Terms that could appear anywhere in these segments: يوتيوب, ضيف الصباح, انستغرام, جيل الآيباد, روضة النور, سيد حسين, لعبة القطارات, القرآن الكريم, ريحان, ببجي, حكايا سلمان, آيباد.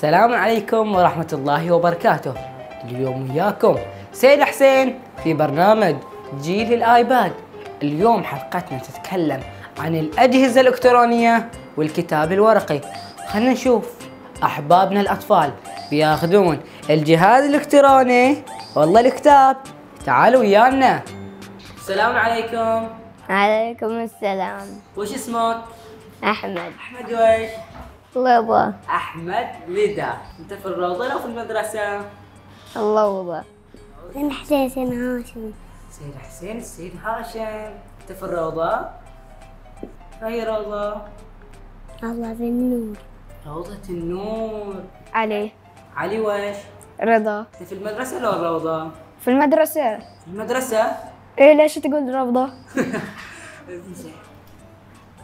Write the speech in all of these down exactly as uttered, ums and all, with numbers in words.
السلام عليكم ورحمة الله وبركاته. اليوم وياكم سيد حسين في برنامج جيل الآيباد. اليوم حلقتنا تتكلم عن الأجهزة الإلكترونية والكتاب الورقي. خلنا نشوف أحبابنا الأطفال بياخذون الجهاز الإلكتروني والله الكتاب. تعالوا ويانا. السلام عليكم. عليكم السلام. وش اسمك؟ أحمد. أحمد ويش؟ لبا. أحمد لدا. أنت في الروضة أو في المدرسة؟ اللوضة. سيد حسين هاشم. سيد حسين السيد هاشم. أنت في الروضة؟ أي روضة؟ روضة النور. روضة النور. علي. علي ويش؟ رضا. أنت في المدرسة ولا الروضة؟ في المدرسة. في المدرسة؟ إيه ليش تقول روضة؟ زين.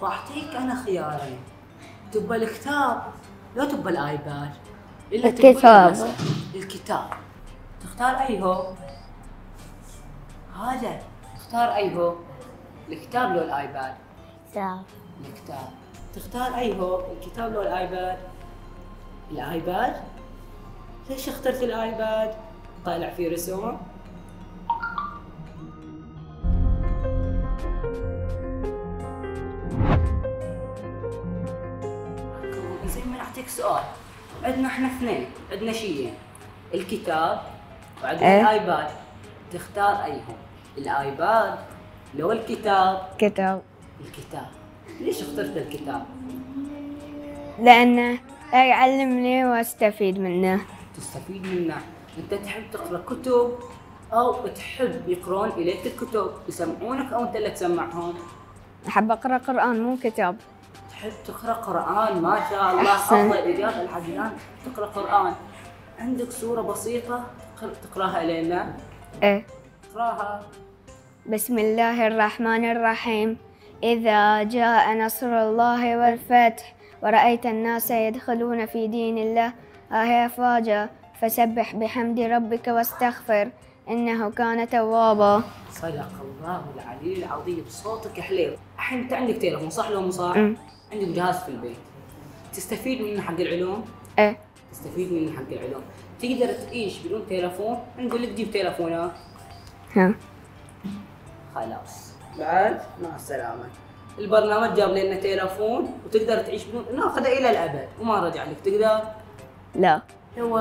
بعطيك أنا خيارين. تبى الكتاب لو تبى الايباد. الكتاب الكتاب تختار اي هو؟ هذا تختار اي هو؟ الكتاب لو الايباد؟ الكتاب. الكتاب تختار اي هو؟ الكتاب لو الايباد؟ الايباد. ليش اخترت الايباد؟ طالع فيه رسوم. سؤال، عندنا احنا اثنين، عندنا شيئين، الكتاب وعندنا ايه؟ الايباد، تختار ايهم؟ الايباد لو الكتاب؟ كتاب. الكتاب. ليش اخترت الكتاب؟ لانه يعلمني واستفيد منه. تستفيد منه. انت تحب تقرا كتب او تحب يقرون اليك الكتب؟ يسمعونك او انت اللي تسمعهم؟ احب اقرا قران مو كتاب. تحب تقرا قرآن. ما شاء الله أحسن. أفضل إجابة لحد الآن تقرا قرآن. عندك سورة بسيطة تقراها إلينا؟ إيه. اقراها. بسم الله الرحمن الرحيم. إذا جاء نصر الله والفتح ورأيت الناس يدخلون في دين الله أفواجا فسبح بحمد ربك واستغفر إنه كان توابا. صدق الله العلي العظيم. صوتك حليو. الحين أنت عندك تليفون صح لو مو صح؟ عندك جهاز في البيت. تستفيد منه حق العلوم؟ إيه. تستفيد منه حق العلوم. تقدر تعيش بدون تليفون؟ نقول لك جيب تليفونك. ها. خلاص. بعد مع السلامة. البرنامج جاب لنا تليفون وتقدر تعيش بدون، ناخذه إلى الأبد وما رجع لك. تقدر؟ لا. ليش؟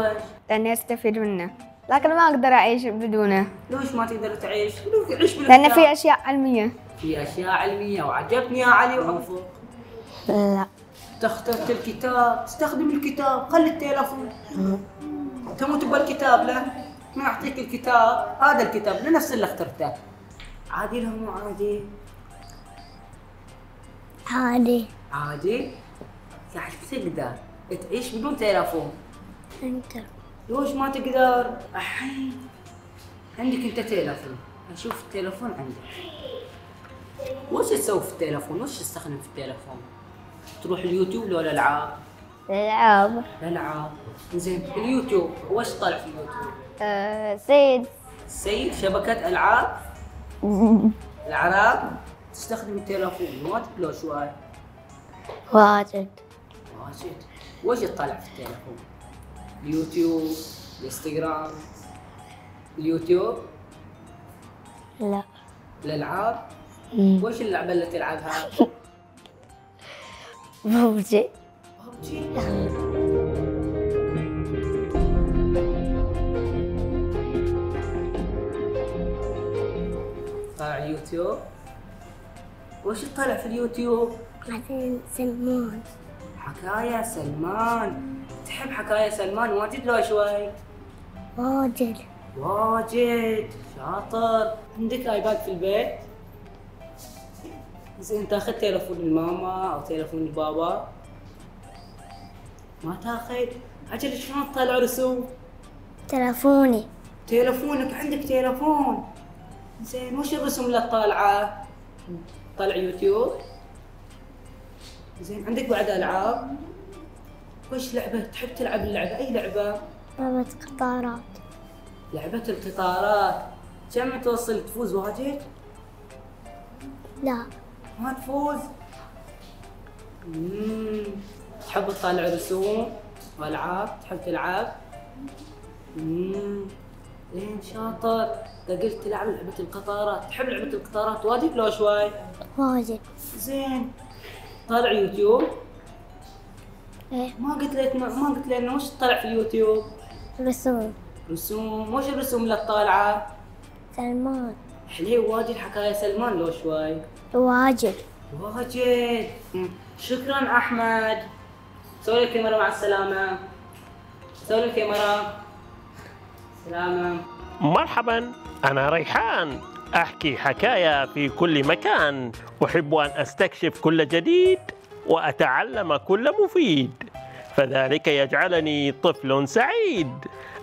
لأني أستفيد منه. لكن ما اقدر اعيش بدونه. ليش ما تقدر تعيش؟ عيش بدونه. لان في اشياء علميه. في اشياء علميه وعجبني يا علي وعفوك. لا. تخترت الكتاب، استخدم الكتاب، خلي التليفون. انت مو تبغى الكتاب لا؟ ما اعطيك الكتاب، هذا الكتاب لنفس اللي اخترته. عادي لهم مو عادي؟ عادي. عادي؟ يعني تقدر تعيش بدون تليفون. انت ليش ما تقدر؟ الحين عندك انت تليفون، اشوف التليفون عندك. وش تسوي في التليفون؟ وش تستخدم في التليفون؟ تروح اليوتيوب ولا العاب؟ العاب. العاب، زين، اليوتيوب، وش طلع في اليوتيوب؟ أه سيد. سيد شبكة العاب؟ العاب؟ تستخدم التليفون واجد لو شوي؟ واجد. واجد، وش تطلع في التليفون؟ اليوتيوب، الانستغرام، اليوتيوب؟ لا. الالعاب؟ وش اللعبه اللي تلعبها؟ ببجي. ببجي؟ طالع اليوتيوب؟ وش طالع في اليوتيوب؟ حكايا سلمان. حكايا سلمان. تحب حكايا سلمان واجد لو شوي؟ واجد. واجد. شاطر. عندك ايباد في البيت؟ زين تاخذ تليفون الماما او تليفون البابا؟ ما تاخذ؟ اجل شلون تطلع رسوم؟ تليفوني. تليفونك، عندك تليفون. زين وش الرسوم اللي طالعه؟ طالع يوتيوب؟ زين عندك بعد العاب؟ وش لعبة تحب تلعب اللعبة؟ أي لعبة؟ لعبة القطارات. لعبة القطارات. كم توصل تفوز واجد؟ لا. ما تفوز؟ اممم تحب تطالع رسوم؟ والعاب. تحب تلعب؟ اممم زين شاطر. انت قلت تلعب لعبة القطارات، تحب لعبة القطارات واجد لو شوي؟ واجد. زين طالع يوتيوب؟ ايه. ما قلت لك ما قلت لي انه وش تطلع في اليوتيوب؟ رسوم. رسوم، وش الرسوم اللي طالعة؟ سلمان. حلو واجد. حكايا سلمان لو شوي؟ واجد. واجد. شكرا احمد. سوي الكاميرا مع السلامة. سوي الكاميرا. سلامة. مرحبا، أنا ريحان، أحكي حكاية في كل مكان، أحب أن أستكشف كل جديد وأتعلم كل مفيد، فذلك يجعلني طفل سعيد.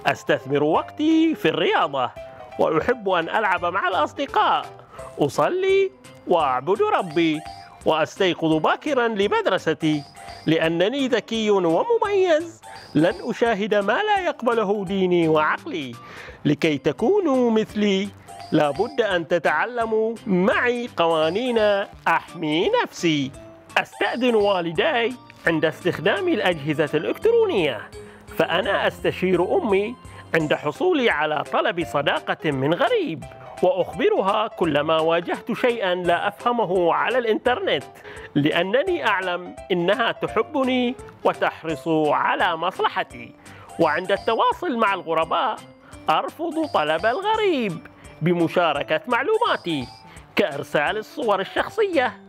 أستثمر وقتي في الرياضة، وأحب أن ألعب مع الأصدقاء، أصلي وأعبد ربي، وأستيقظ باكرا لمدرستي، لأنني ذكي ومميز، لن أشاهد ما لا يقبله ديني وعقلي. لكي تكونوا مثلي لابد أن تتعلموا معي قوانين أحمي نفسي. أستأذن والداي عند استخدام الأجهزة الإلكترونية، فأنا أستشير أمي عند حصولي على طلب صداقة من غريب، وأخبرها كلما واجهت شيئا لا أفهمه على الإنترنت، لأنني أعلم إنها تحبني وتحرص على مصلحتي. وعند التواصل مع الغرباء أرفض طلب الغريب بمشاركة معلوماتي كإرسال الصور الشخصية،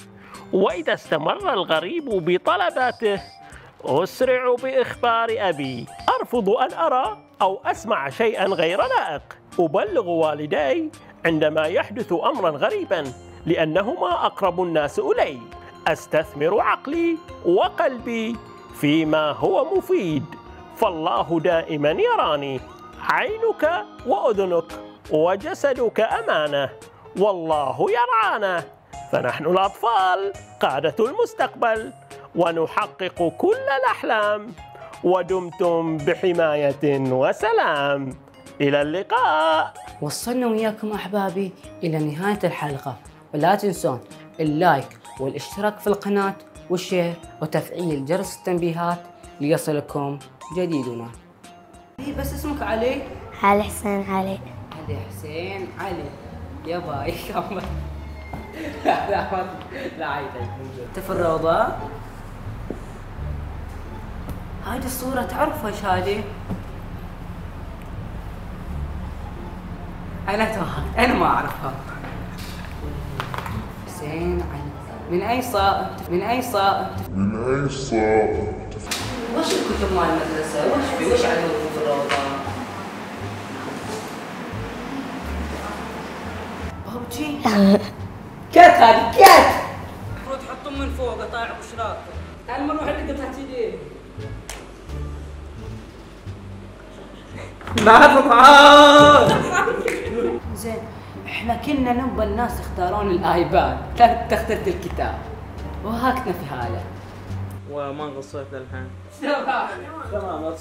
وإذا استمر الغريب بطلباته أسرع بإخبار أبي. أرفض أن أرى أو أسمع شيئا غير لائق. أبلغ والدي عندما يحدث أمرا غريبا، لأنهما أقرب الناس إلي. أستثمر عقلي وقلبي فيما هو مفيد، فالله دائما يراني. عينك وأذنك وجسدك أمانة، والله يرعانا، فنحن الأطفال قادة المستقبل، ونحقق كل الأحلام، ودمتم بحماية وسلام. إلى اللقاء. وصلنا وياكم أحبابي إلى نهاية الحلقة، ولا تنسون اللايك والاشتراك في القناة والشير وتفعيل جرس التنبيهات ليصلكم جديدنا. بس اسمك علي؟ علي حسين. علي علي حسين. علي يا باي. لا لا لا عيد. انت في الروضة؟ هذه الصورة تعرفها ايش هذه؟ أنا توهقت، أنا ما أعرفها. حسين علي. من أي صائب؟ من أي صائب؟ من أي صائب؟ وش الكتب مال المدرسة؟ وش في؟ وش عندكم في الروضة؟ ببجي؟ كت هذه كت! المفروض تحطهم من فوق قطايع وشراكة. تعال نروح اللي قطعت يديه. ما في. زين احنا كنا نبى الناس يختارون الايباد، انت اخترت الكتاب وهاكنا في هاله وما قصيت للحين. تمام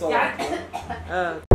تمام.